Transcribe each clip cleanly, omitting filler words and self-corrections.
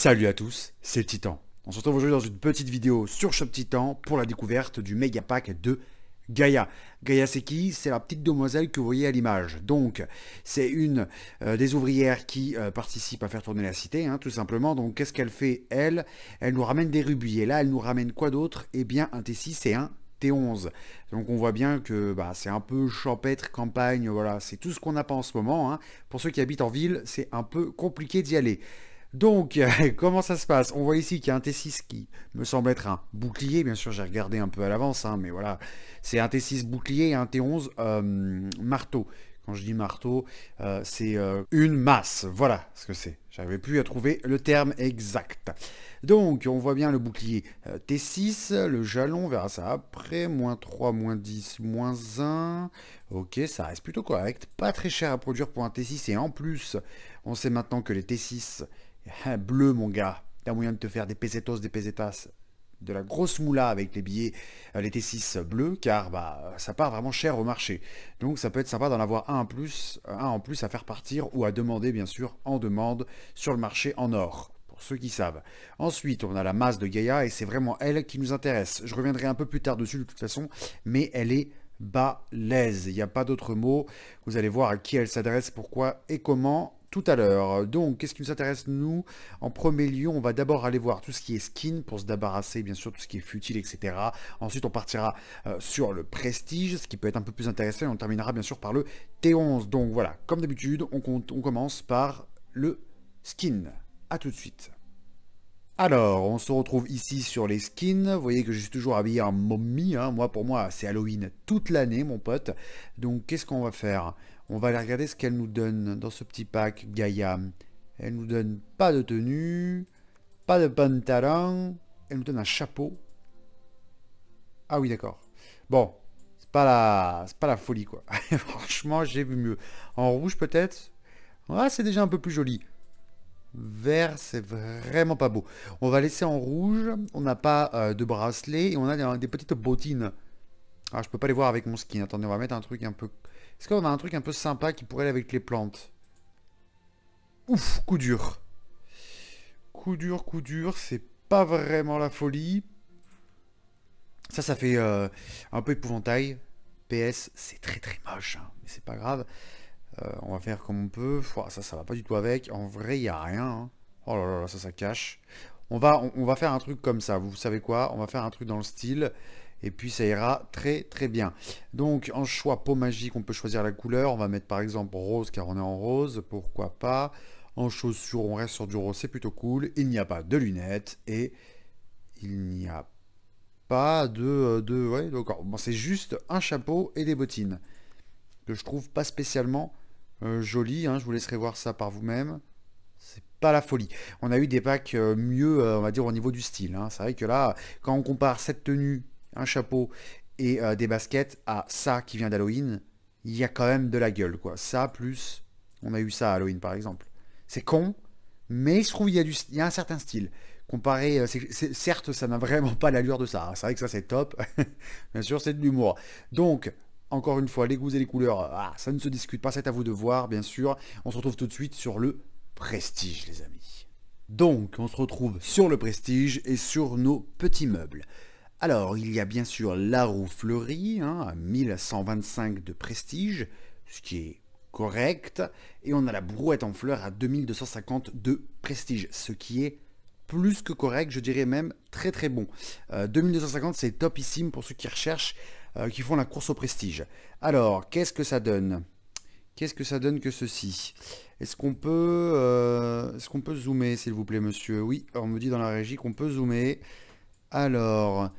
Salut à tous, c'est Titan. On se retrouve aujourd'hui dans une petite vidéo sur Shop Titan pour la découverte du Megapack de Gaia. Gaia, c'est qui? C'est la petite demoiselle que vous voyez à l'image. Donc, c'est une des ouvrières qui participe à faire tourner la cité, hein, tout simplement. Donc, qu'est-ce qu'elle fait? Elle nous ramène des rubis. Et là, elle nous ramène quoi d'autre? Eh bien, un T6 et un T11. Donc on voit bien que c'est un peu champêtre, campagne, voilà, c'est tout ce qu'on n'a pas en ce moment. Hein. Pour ceux qui habitent en ville, c'est un peu compliqué d'y aller. Donc, comment ça se passe? On voit ici qu'il y a un T6 qui me semble être un bouclier. Bien sûr, j'ai regardé un peu à l'avance, hein, mais voilà. C'est un T6 bouclier et un T11 marteau. Quand je dis marteau, c'est une masse. Voilà ce que c'est. J'avais plus à trouver le terme exact. Donc, on voit bien le bouclier T6, le jalon, on verra ça après. Moins 3, moins 10, moins 1. Ok, ça reste plutôt correct. Pas très cher à produire pour un T6. Et en plus, on sait maintenant que les T6 bleus, mon gars, t'as moyen de te faire des pesetos, des pesetas, de la grosse moula avec les billets, les T6 bleus, car ça part vraiment cher au marché. Donc ça peut être sympa d'en avoir un en plus à faire partir ou à demander, bien sûr, en demande sur le marché en or, pour ceux qui savent. Ensuite, on a la masse de Gaia et c'est vraiment elle qui nous intéresse. Je reviendrai un peu plus tard dessus de toute façon, mais elle est balèze. Il n'y a pas d'autre mot. Vous allez voir à qui elle s'adresse, pourquoi et comment tout à l'heure. Donc, qu'est-ce qui nous intéresse, nous? En premier lieu, on va d'abord aller voir tout ce qui est skin pour se débarrasser, bien sûr, tout ce qui est futile, etc. Ensuite, on partira sur le prestige, ce qui peut être un peu plus intéressant, et on terminera, bien sûr, par le T11. Donc, voilà, comme d'habitude, on commence par le skin. A tout de suite. Alors, on se retrouve ici sur les skins. Vous voyez que je suis toujours habillé en momie. Hein. Moi, pour moi, c'est Halloween toute l'année, mon pote. Donc, qu'est-ce qu'on va faire? On va aller regarder ce qu'elle nous donne dans ce petit pack Gaia. Elle nous donne pas de tenue, pas de pantalon. Elle nous donne un chapeau. Ah oui, d'accord. Bon, c'est pas la folie, quoi. Franchement, j'ai vu mieux. En rouge, peut-être. Ah, c'est déjà un peu plus joli. Vert, c'est vraiment pas beau. On va laisser en rouge. On n'a pas de bracelet et on a des petites bottines. Ah, je peux pas les voir avec mon skin. Attendez, on va mettre un truc un peu... Est-ce qu'on a un truc un peu sympa qui pourrait aller avec les plantes? Ouf, coup dur. Coup dur, c'est pas vraiment la folie. Ça fait un peu épouvantail. PS, c'est très moche, hein, mais c'est pas grave. On va faire comme on peut. Ça va pas du tout avec. En vrai, il n'y a rien. Hein. Oh là là, ça cache. On va faire un truc comme ça. Vous savez quoi? On va faire un truc dans le style. Et puis ça ira très bien. Donc en choix peau magique, on peut choisir la couleur. On va mettre par exemple rose car on est en rose. Pourquoi pas. En chaussures, on reste sur du rose, c'est plutôt cool. Il n'y a pas de lunettes. Et il n'y a pas de... Ouais, d'accord. Bon, c'est juste un chapeau et des bottines. Que je trouve pas spécialement joli. Hein. Je vous laisserai voir ça par vous-même. C'est pas la folie. On a eu des packs mieux, on va dire, au niveau du style. Hein. C'est vrai que là, quand on compare cette tenue, un chapeau et des baskets à ça qui vient d'Halloween, il y a quand même de la gueule, quoi. Ça, plus, on a eu ça à Halloween, par exemple. C'est con, mais il se trouve, il y a un certain style. Comparé, certes, ça n'a vraiment pas l'allure de ça. Hein. C'est vrai que ça, c'est top. Bien sûr, c'est de l'humour. Donc, encore une fois, les goûts et les couleurs, ça ne se discute pas, c'est à vous de voir, bien sûr. On se retrouve tout de suite sur le prestige, les amis. Donc, on se retrouve sur le prestige et sur nos petits meubles. Alors, il y a bien sûr la roue fleurie, hein, à 1125 de prestige, ce qui est correct. Et on a la brouette en fleurs à 2250 de prestige, ce qui est plus que correct, je dirais même très bon. 2250, c'est topissime pour ceux qui recherchent, qui font la course au prestige. Alors, qu'est-ce que ça donne? Qu'est-ce que ça donne que ceci? Est-ce qu'on peut zoomer, s'il vous plaît, monsieur? Oui, on me dit dans la régie qu'on peut zoomer. Alors...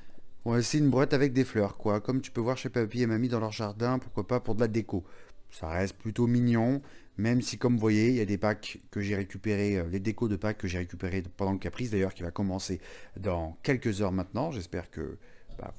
Ouais, c'est une brouette avec des fleurs, quoi. Comme tu peux voir chez papy et mamie dans leur jardin, pourquoi pas pour de la déco. Ça reste plutôt mignon, même si, comme vous voyez, il y a des packs que j'ai récupérés, les décos de packs que j'ai récupérés pendant le Caprice, d'ailleurs, qui va commencer dans quelques heures maintenant. J'espère que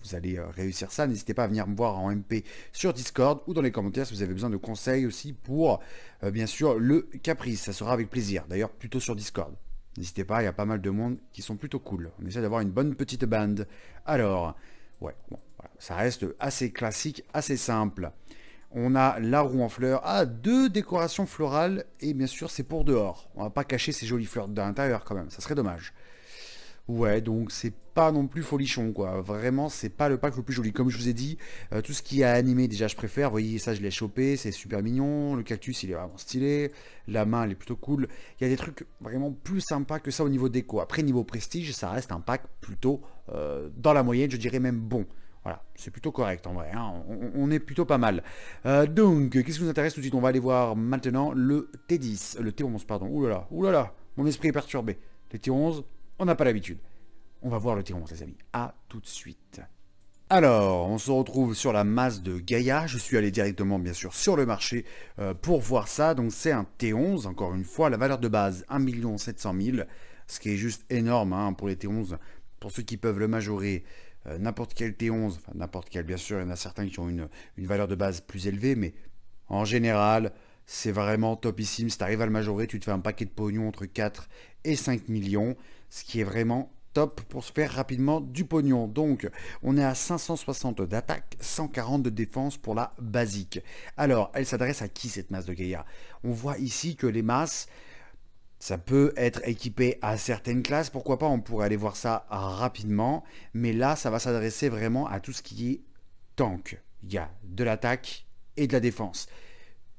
vous allez réussir ça. N'hésitez pas à venir me voir en MP sur Discord ou dans les commentaires si vous avez besoin de conseils aussi pour, bien sûr, le Caprice. Ça sera avec plaisir, d'ailleurs, plutôt sur Discord. N'hésitez pas, il y a pas mal de monde qui sont plutôt cool. On essaie d'avoir une bonne petite bande. Alors, ouais, bon, voilà, ça reste assez classique, assez simple. On a la roue en fleurs. Ah, deux décorations florales. Et bien sûr, c'est pour dehors. On va pas cacher ces jolies fleurs de l'intérieur quand même. Ça serait dommage. Ouais, donc c'est pas non plus folichon, quoi. Vraiment, c'est pas le pack le plus joli. Comme je vous ai dit, tout ce qui est animé, déjà, je préfère. Vous voyez, ça, je l'ai chopé. C'est super mignon. Le cactus, il est vraiment stylé. La main, elle est plutôt cool. Il y a des trucs vraiment plus sympas que ça au niveau déco. Après, niveau prestige, ça reste un pack plutôt dans la moyenne. Je dirais même bon. Voilà, c'est plutôt correct en vrai, hein. On est plutôt pas mal. Donc, qu'est-ce qui nous intéresse tout de suite? On va aller voir maintenant le T10, le T11, pardon. Ouh là là, mon esprit est perturbé. Le T11, on n'a pas l'habitude. On va voir le T11, les amis. À tout de suite. Alors, on se retrouve sur la masse de Gaia. Je suis allé directement, bien sûr, sur le marché pour voir ça. Donc, c'est un T11, encore une fois, la valeur de base, 1 700 000, ce qui est juste énorme, hein, pour les T11, pour ceux qui peuvent le majorer. N'importe quel T11, enfin n'importe quel, bien sûr, il y en a certains qui ont une valeur de base plus élevée, mais en général, c'est vraiment topissime. Si tu arrives à le majorer, tu te fais un paquet de pognon entre 4 et 5 millions, ce qui est vraiment top pour se faire rapidement du pognon. Donc, on est à 560 d'attaque, 140 de défense pour la basique. Alors, elle s'adresse à qui, cette masse de Gaia? On voit ici que les masses... ça peut être équipé à certaines classes, pourquoi pas, on pourrait aller voir ça rapidement. Mais là, ça va s'adresser vraiment à tout ce qui est tank. Il y a de l'attaque et de la défense.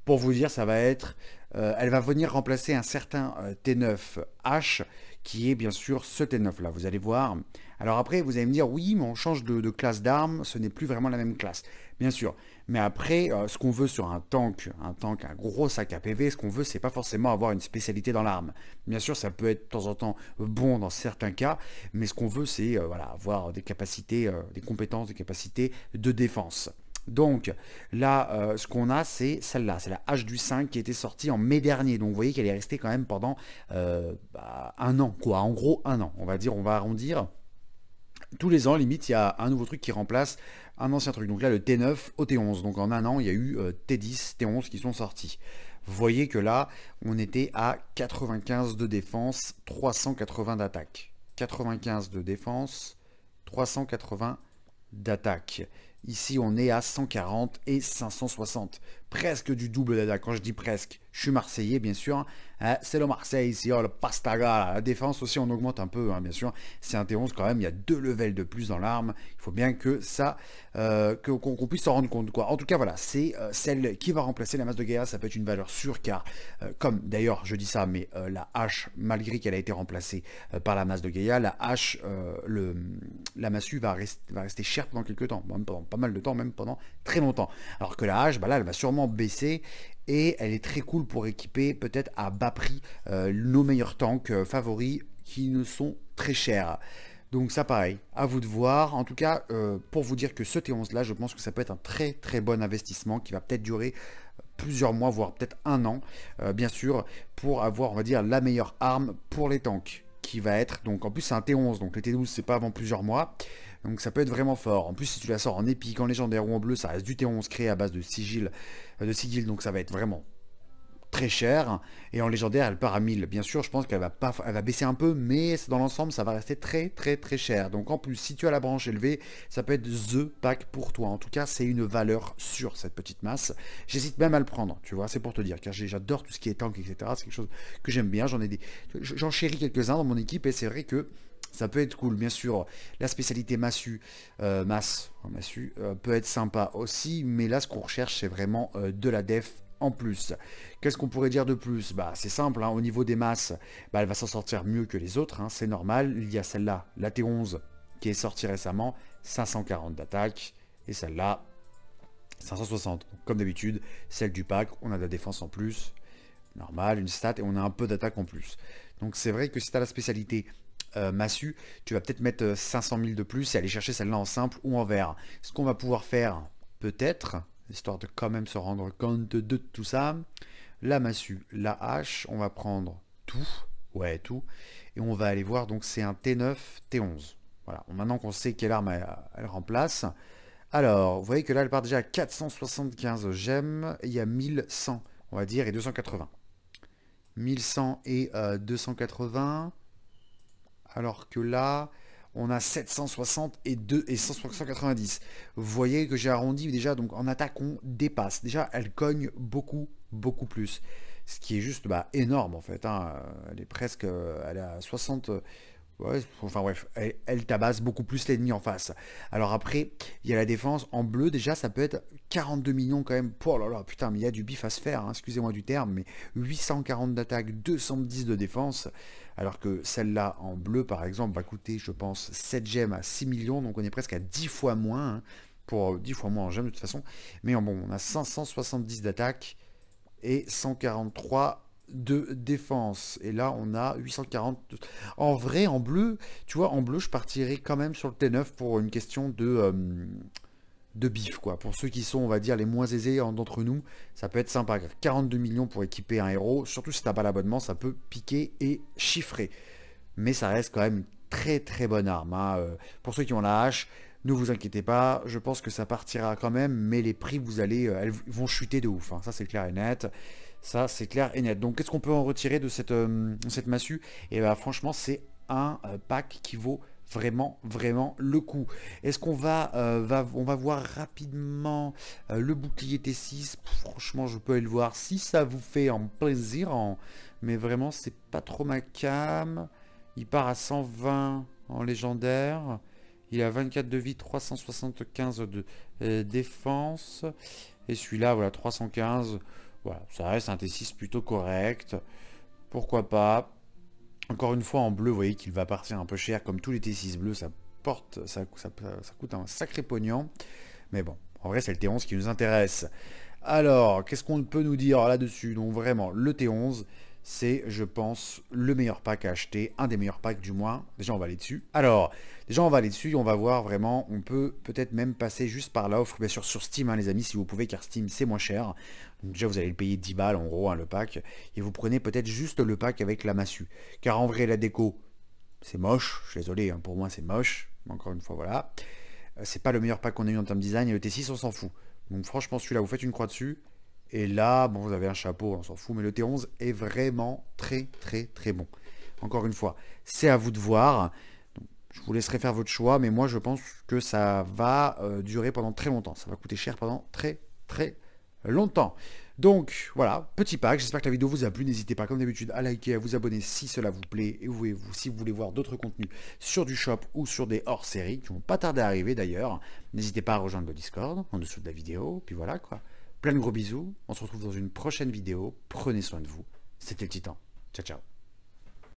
Pour vous dire, ça va être... elle va venir remplacer un certain T9H, qui est bien sûr ce T9 là, vous allez voir. Alors après, vous allez me dire, oui, mais on change de classe d'armes, ce n'est plus vraiment la même classe. Bien sûr. Mais après, ce qu'on veut sur un tank, un gros sac à PV, ce qu'on veut, c'est pas forcément avoir une spécialité dans l'arme. Bien sûr, ça peut être de temps en temps bon dans certains cas, mais ce qu'on veut, c'est voilà, avoir des capacités, des compétences, des capacités de défense. Donc là, ce qu'on a, c'est celle-là, c'est la H du 5 qui était sortie en mai dernier. Donc vous voyez qu'elle est restée quand même pendant un an, quoi. En gros, un an, on va dire, on va arrondir. Tous les ans, limite, il y a un nouveau truc qui remplace un ancien truc. Donc là, le T9 au T11. Donc en un an, il y a eu T10, T11 qui sont sortis. Vous voyez que là, on était à 95 de défense, 380 d'attaque. 95 de défense, 380 d'attaque. Ici, on est à 140 et 560. Presque du double d'attaque. Quand je dis presque, je suis marseillais, bien sûr. C'est le Marseille ici, oh, le Pastaga. La défense aussi, on augmente un peu, hein, bien sûr. C'est un T11 quand même, il y a 2 levels de plus dans l'arme. Il faut bien que ça, qu'on puisse s'en rendre compte, quoi. En tout cas, voilà, c'est celle qui va remplacer la masse de Gaia. Ça peut être une valeur sûre, car, comme d'ailleurs, je dis ça, mais la hache, malgré qu'elle a été remplacée par la masse de Gaia, la hache, la massue va rester chère pendant quelques temps. Même pendant pas mal de temps, même pendant très longtemps. Alors que la hache, bah là, elle va sûrement baisser et elle est très cool pour équiper peut-être à bas prix nos meilleurs tanks favoris qui ne sont très chers. Donc ça pareil, à vous de voir. En tout cas, pour vous dire que ce T11 là, je pense que ça peut être un très très bon investissement qui va peut-être durer plusieurs mois, voire peut-être un an, bien sûr, pour avoir, on va dire, la meilleure arme pour les tanks. Qui va être, donc en plus c'est un T11, donc les T12 c'est pas avant plusieurs mois, donc ça peut être vraiment fort. En plus, si tu la sors en épique, en légendaire ou en bleu, ça reste du T11 créé à base de sigil, donc ça va être vraiment très cher. Et en légendaire, elle part à 1000. Bien sûr, je pense qu'elle va pas, elle va baisser un peu, mais dans l'ensemble, ça va rester très très très cher. Donc en plus, si tu as la branche élevée, ça peut être the pack pour toi. En tout cas, c'est une valeur sûre, cette petite masse. J'hésite même à le prendre, tu vois, c'est pour te dire, car j'adore tout ce qui est tank, etc. C'est quelque chose que j'aime bien. J'en ai des, j'en chéris quelques-uns dans mon équipe, et c'est vrai que ça peut être cool. Bien sûr, la spécialité massue peut être sympa aussi, mais là, ce qu'on recherche, c'est vraiment de la def. En plus, qu'est-ce qu'on pourrait dire de plus? Bah, c'est simple, hein, au niveau des masses, bah, elle va s'en sortir mieux que les autres, hein, c'est normal. Il y a celle-là, la T11, qui est sortie récemment, 540 d'attaque, et celle-là, 560. Donc, comme d'habitude, celle du pack, on a de la défense en plus, normal, une stat, et on a un peu d'attaque en plus. Donc c'est vrai que si tu as la spécialité massue, tu vas peut-être mettre 500 000 de plus et aller chercher celle-là en simple ou en vert. Ce qu'on va pouvoir faire, peut-être... histoire de quand même se rendre compte de tout ça. La massue, la hache, on va prendre tout. Ouais, tout. Et on va aller voir, donc c'est un T9, T11. Voilà, maintenant qu'on sait quelle arme elle remplace. Alors, vous voyez que là, elle part déjà à 475 gemmes. Il y a 1100, on va dire, et 280. 1100 et 280. Alors que là, on a 760 et 2 et 190. Vous voyez que j'ai arrondi déjà, donc en attaque on dépasse. Déjà elle cogne beaucoup, beaucoup plus. Ce qui est juste énorme en fait. Hein. Elle est presque, elle est à 60... Ouais, enfin bref, elle tabasse beaucoup plus l'ennemi en face. Alors après, il y a la défense en bleu, déjà ça peut être 42 millions quand même. Oh là là, putain, mais il y a du bif à se faire, hein, excusez-moi du terme, mais 840 d'attaque, 210 de défense. Alors que celle-là en bleu par exemple va coûter je pense 7 gemmes à 6 millions, donc on est presque à 10 fois moins, hein, pour 10 fois moins en gemmes de toute façon. Mais bon, on a 570 d'attaque et 143 de défense, et là on a 840. En vrai, en bleu, tu vois, en bleu je partirais quand même sur le T9 pour une question de bif, quoi. Pour ceux qui sont, on va dire, les moins aisés d'entre nous, ça peut être sympa. 42 millions pour équiper un héros, surtout si t'as pas l'abonnement, ça peut piquer et chiffrer, mais ça reste quand même une très très bonne arme, hein. Pour ceux qui ont la hache, ne vous inquiétez pas, je pense que ça partira quand même, mais les prix, vous allez, elles vont chuter de ouf, hein. Ça c'est clair et net. Ça, c'est clair et net. Donc, qu'est-ce qu'on peut en retirer de cette massue? Et bien, franchement, c'est un pack qui vaut vraiment, vraiment le coup. Est-ce qu'on va voir rapidement le bouclier T6? Franchement, je peux aller le voir si ça vous fait un plaisir. Mais vraiment, c'est pas trop ma cam. Il part à 120 en légendaire. Il a 24 de vie, 375 de défense. Et celui-là, voilà, 315... Voilà, ça reste un T6 plutôt correct. Pourquoi pas. Encore une fois, en bleu, vous voyez qu'il va partir un peu cher. Comme tous les T6 bleus, ça coûte un sacré pognon. Mais bon, en vrai, c'est le T11 qui nous intéresse. Alors, qu'est-ce qu'on peut nous dire là-dessus? Donc vraiment, le T11, c'est, je pense, le meilleur pack à acheter. Un des meilleurs packs, du moins. Déjà, on va aller dessus. Alors, déjà, on va aller dessus. On va voir vraiment. On peut peut-être même passer juste par l'offre. Bien sûr, sur Steam, hein, les amis, si vous pouvez, car Steam, c'est moins cher. Déjà, vous allez le payer 10 balles en gros, hein, le pack. Et vous prenez peut-être juste le pack avec la massue. Car en vrai, la déco, c'est moche. Je suis désolé, hein, pour moi, c'est moche. Encore une fois, voilà. C'est pas le meilleur pack qu'on ait eu en termes de design. Et le T6, on s'en fout. Donc franchement, celui-là, vous faites une croix dessus. Et là, bon, vous avez un chapeau, on s'en fout. Mais le T11 est vraiment très, très, très bon. Encore une fois, c'est à vous de voir. Donc, je vous laisserai faire votre choix. Mais moi, je pense que ça va durer pendant très longtemps. Ça va coûter cher pendant très, très longtemps. Donc voilà, petit pack, j'espère que la vidéo vous a plu, n'hésitez pas comme d'habitude à liker, à vous abonner si cela vous plaît, et si vous voulez voir d'autres contenus sur du shop ou sur des hors-séries qui vont pas tarder à arriver d'ailleurs, n'hésitez pas à rejoindre le Discord en dessous de la vidéo, puis voilà quoi, plein de gros bisous, on se retrouve dans une prochaine vidéo, prenez soin de vous, c'était le Titan, ciao ciao.